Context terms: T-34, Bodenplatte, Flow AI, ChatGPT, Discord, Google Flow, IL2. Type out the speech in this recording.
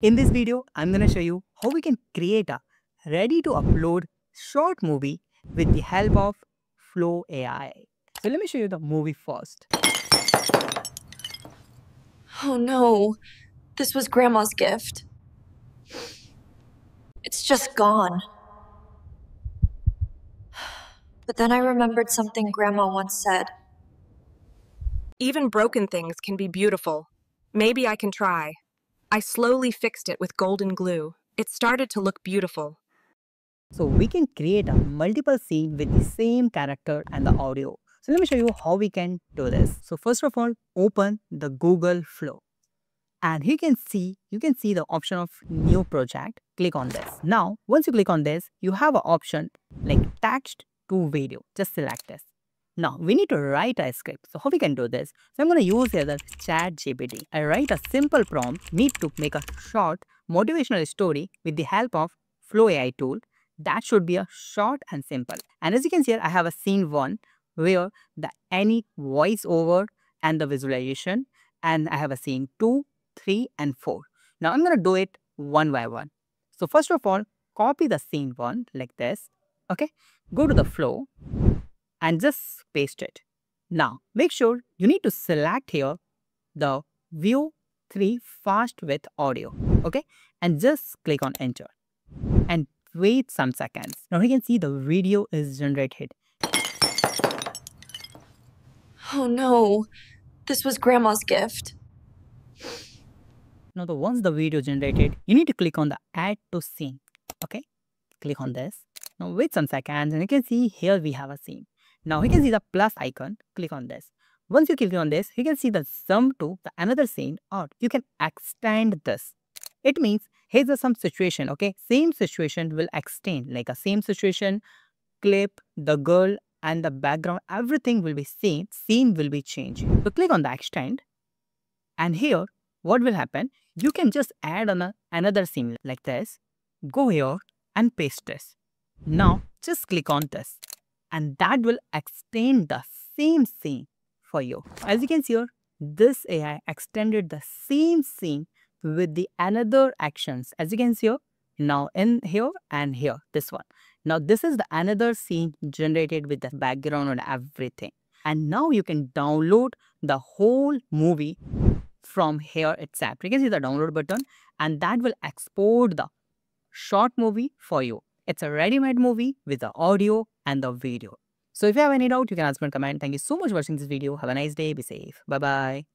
In this video, I'm going to show you how we can create a ready-to-upload short movie with the help of Flow AI. So let me show you the movie first. Oh no, this was Grandma's gift. It's just gone. But then I remembered something Grandma once said. Even broken things can be beautiful. Maybe I can try. I slowly fixed it with golden glue. It started to look beautiful. So we can create a multiple scene with the same character and the audio. So let me show you how we can do this. So first of all, open the Google Flow. And here you can see the option of new project. Click on this. Now, once you click on this, you have an option like text to video. Just select this. Now, we need to write a script. So how we can do this? So I'm going to use here the ChatGPT. I write a simple prompt, need to make a short motivational story with the help of Flow AI tool. That should be a short and simple. And as you can see here, I have a scene one where the any voiceover and the visualization. And I have a scene 2, 3, and 4. Now I'm going to do it one by one. So first of all, copy the scene one like this. Okay, go to the flow. And just paste it. Now, make sure you need to select here the view 3 fast with audio. Okay, and just click on enter and wait some seconds. Now you can see the video is generated. Oh no, this was Grandma's gift. Now, once the video generated, you need to click on the add to scene. Okay, click on this. Now wait some seconds and you can see here we have a scene. Now you can see the plus icon, click on this. Once you click on this, you can see the zoom to the another scene, or you can extend this. It means here's some situation, okay? Same situation will extend, like a same situation, clip, the girl and the background, everything will be same, scene will be changed. So click on the extend and here, what will happen? You can just add on another scene like this, go here and paste this. Now just click on this. And that will extend the same scene for you. As you can see here, this AI extended the same scene with the another actions. As you can see here, now in here and here, this one. Now this is the another scene generated with the background and everything. And now you can download the whole movie from here itself. You can see the download button and that will export the short movie for you. It's a ready-made movie with the audio and the video. So if you have any doubt, you can ask me in comment. Thank you so much for watching this video. Have a nice day. Be safe. Bye-bye.